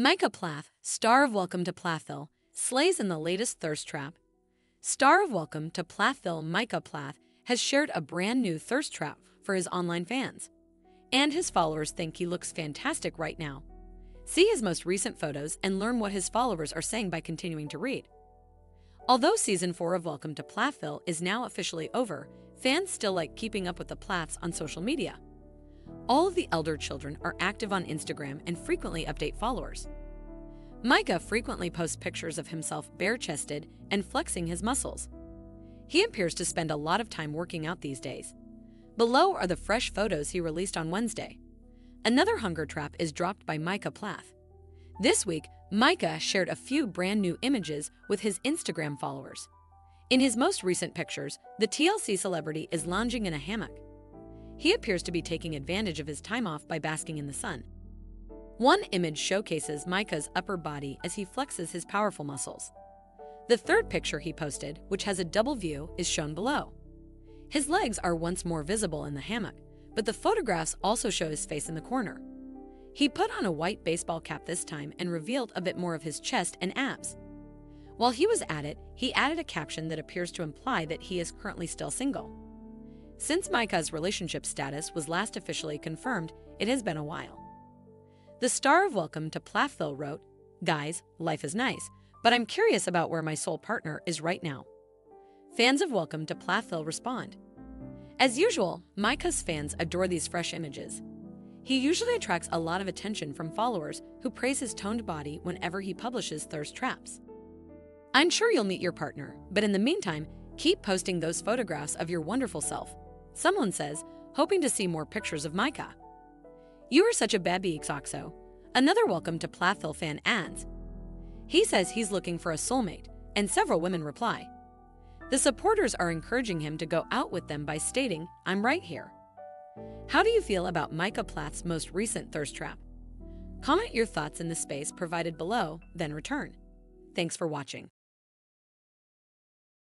Micah Plath, star of Welcome to Plathville, slays in the latest thirst trap. Star of Welcome to Plathville Micah Plath has shared a brand new thirst trap for his online fans. And his followers think he looks fantastic right now. See his most recent photos and learn what his followers are saying by continuing to read. Although Season 4 of Welcome to Plathville is now officially over, fans still like keeping up with the Plaths on social media. All of the elder children are active on Instagram and frequently update followers. Micah frequently posts pictures of himself bare-chested and flexing his muscles. He appears to spend a lot of time working out these days. Below are the fresh photos he released on Wednesday. Another hunger trap is dropped by Micah Plath. This week, Micah shared a few brand new images with his Instagram followers. In his most recent pictures, the TLC celebrity is lounging in a hammock. He appears to be taking advantage of his time off by basking in the sun. One image showcases Micah's upper body as he flexes his powerful muscles. The third picture he posted, which has a double view, is shown below. His legs are once more visible in the hammock, but the photographs also show his face in the corner. He put on a white baseball cap this time and revealed a bit more of his chest and abs. While he was at it, he added a caption that appears to imply that he is currently still single. Since Micah's relationship status was last officially confirmed, it has been a while. The star of Welcome to Plathville wrote, "Guys, life is nice, but I'm curious about where my soul partner is right now." Fans of Welcome to Plathville respond. As usual, Micah's fans adore these fresh images. He usually attracts a lot of attention from followers who praise his toned body whenever he publishes thirst traps. "I'm sure you'll meet your partner, but in the meantime, keep posting those photographs of your wonderful self," someone says, hoping to see more pictures of Micah. "You are such a baby xoxo," another Welcome to Plathville fan adds. He says he's looking for a soulmate, and several women reply. The supporters are encouraging him to go out with them by stating, "I'm right here." How do you feel about Micah Plath's most recent thirst trap? Comment your thoughts in the space provided below, then return. Thanks for watching.